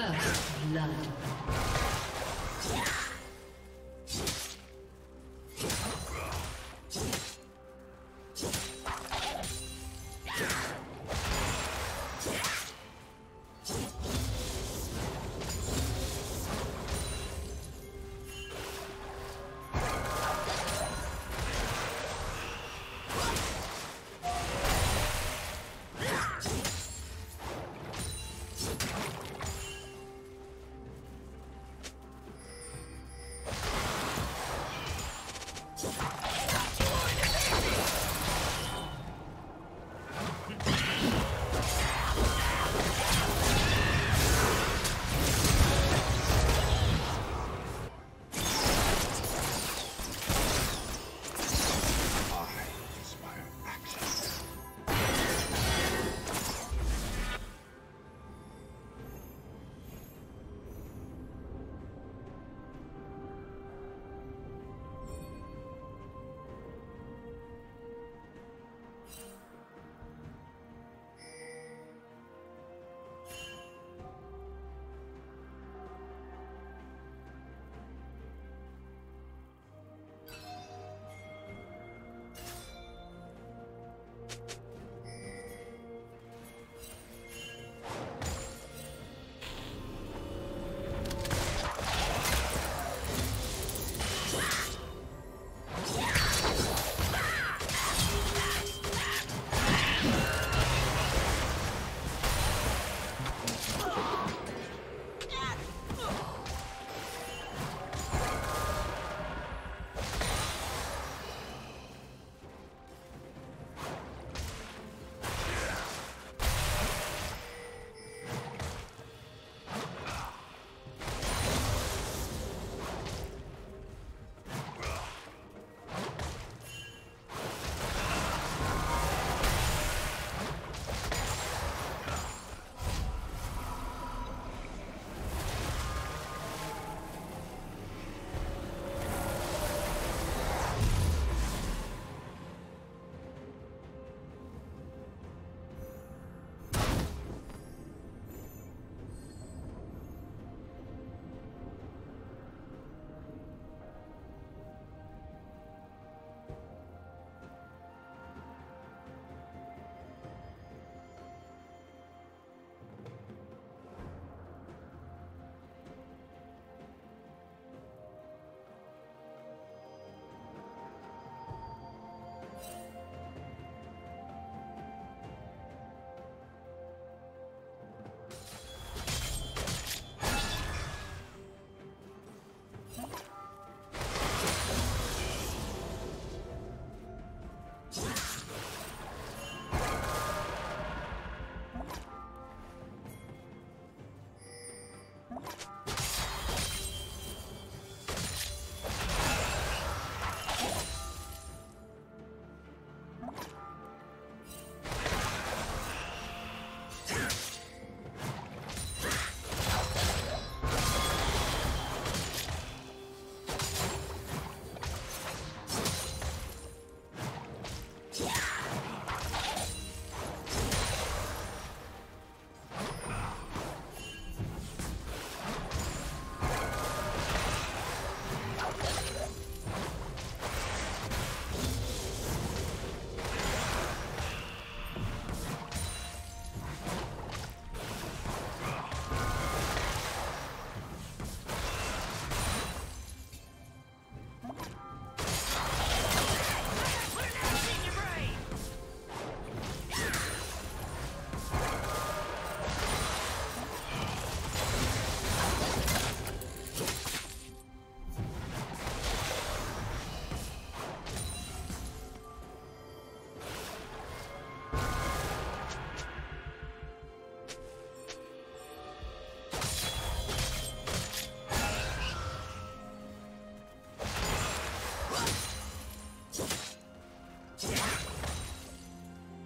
First blood.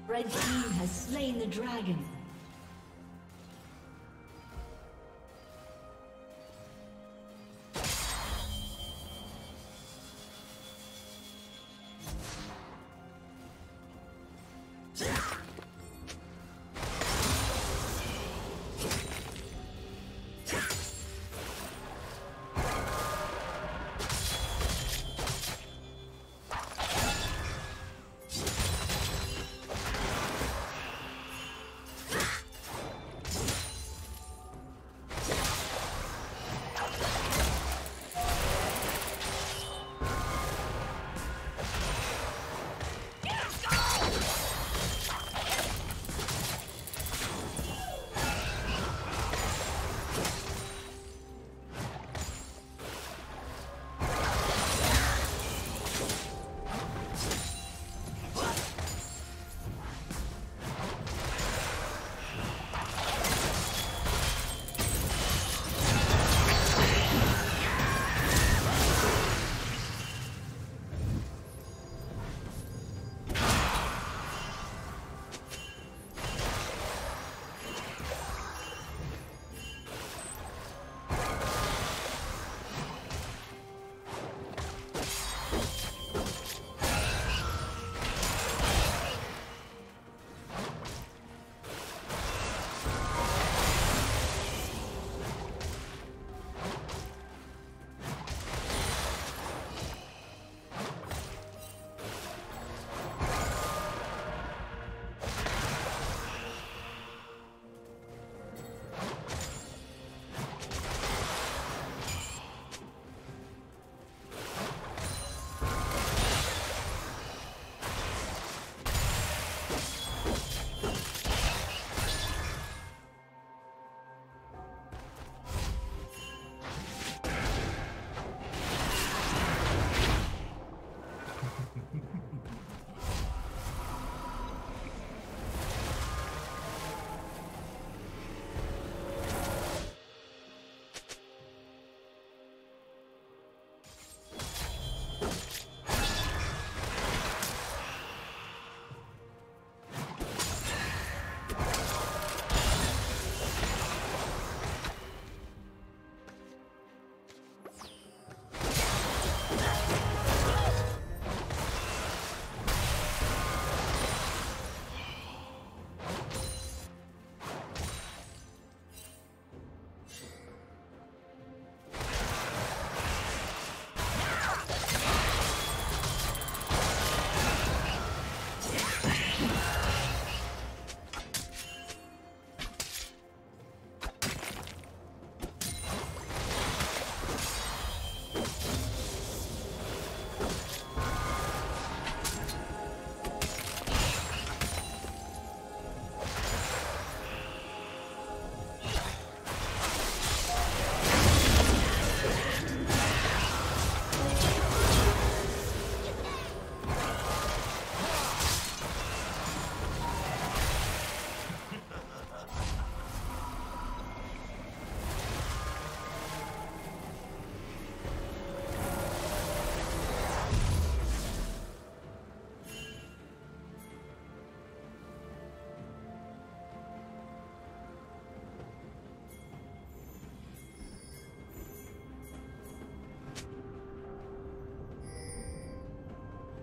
Red team has slain the dragon.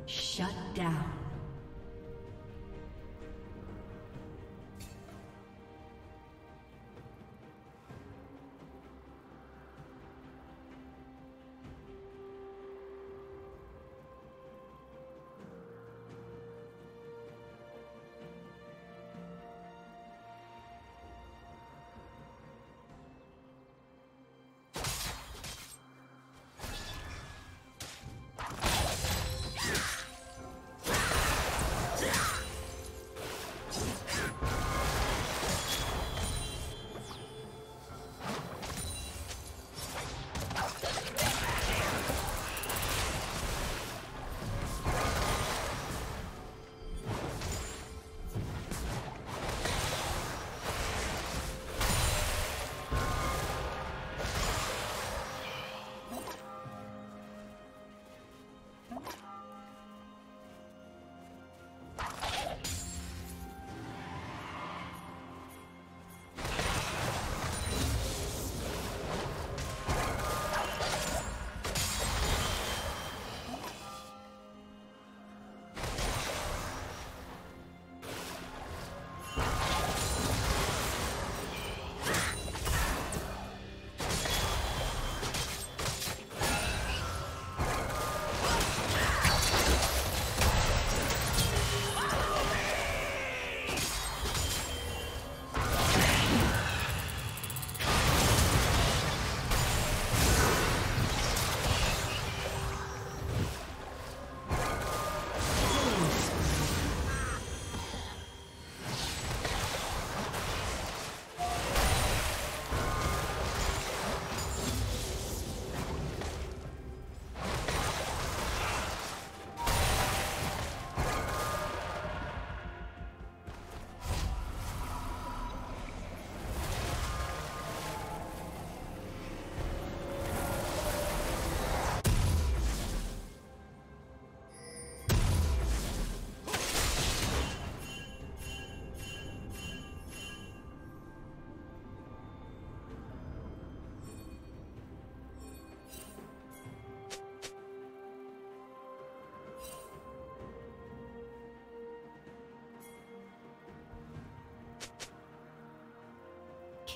Shut down.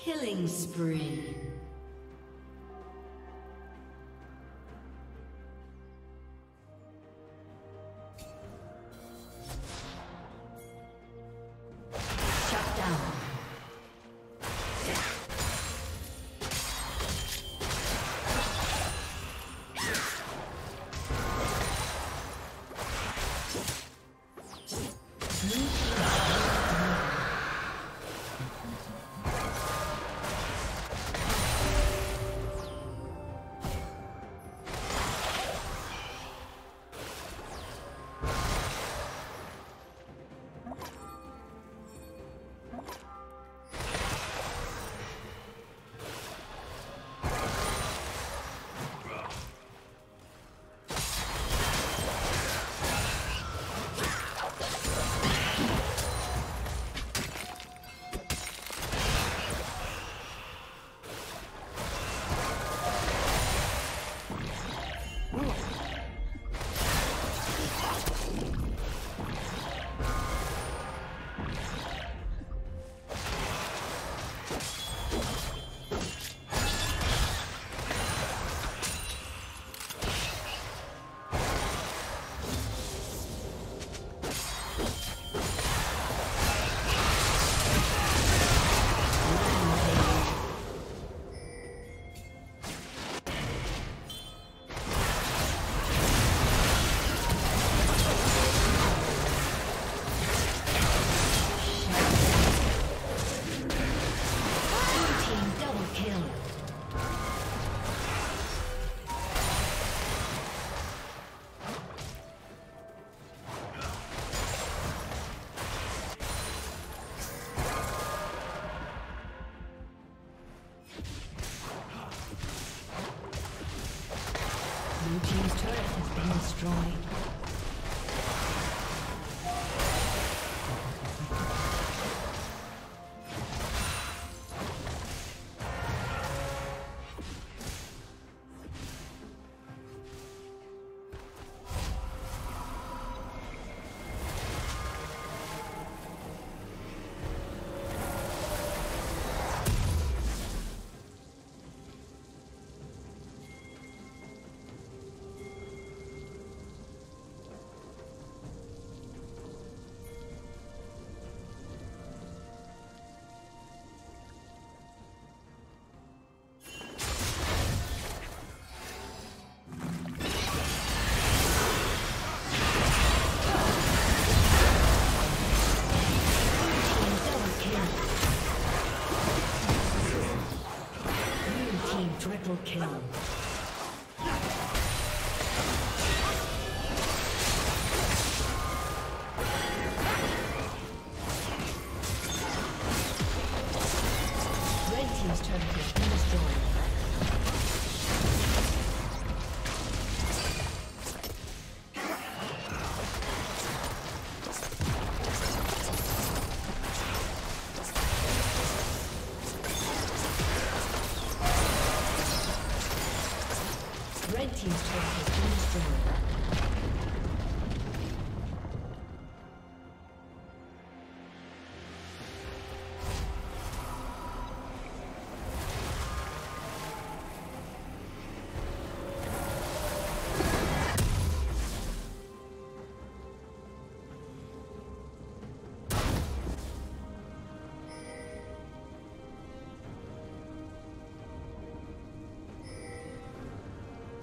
Killing spree. Triple kill.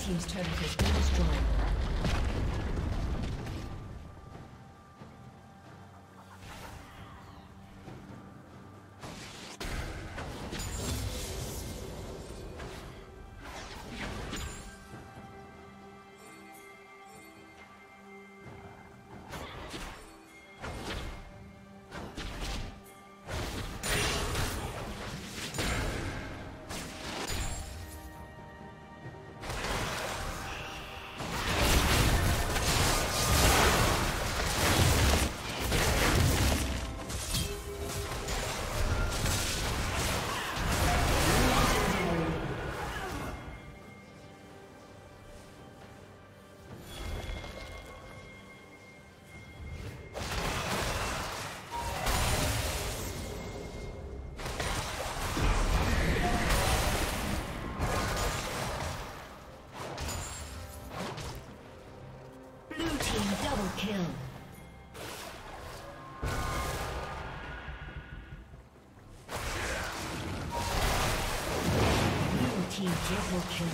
Team's turret has been destroyed. Triple kill.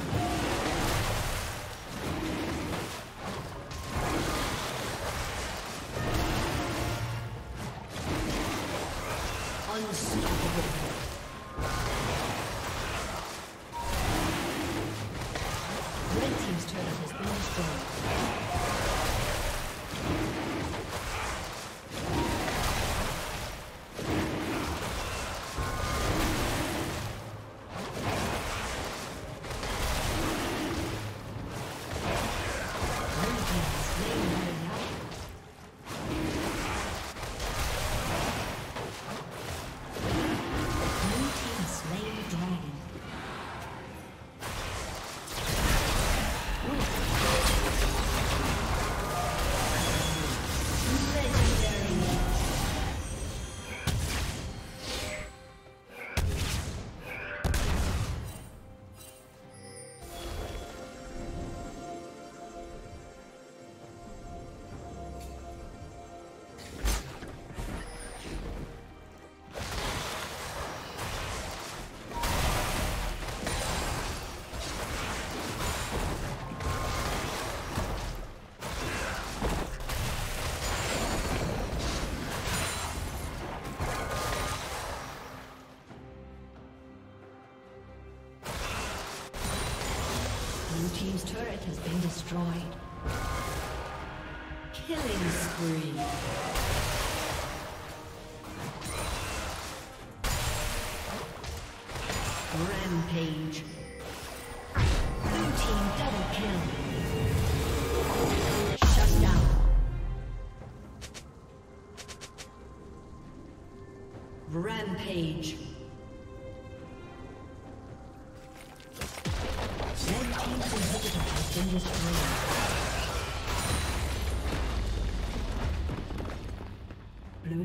team's turret has been destroyed. Killing spree. Rampage. Blue team double kill. Shut down. Rampage. Red team's inhibitor has been destroyed. Blue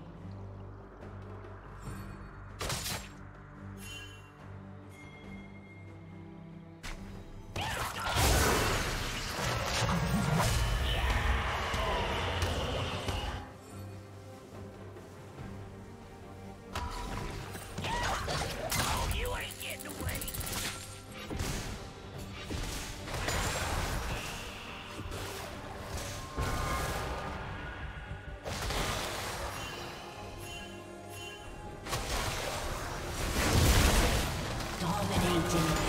Dominating.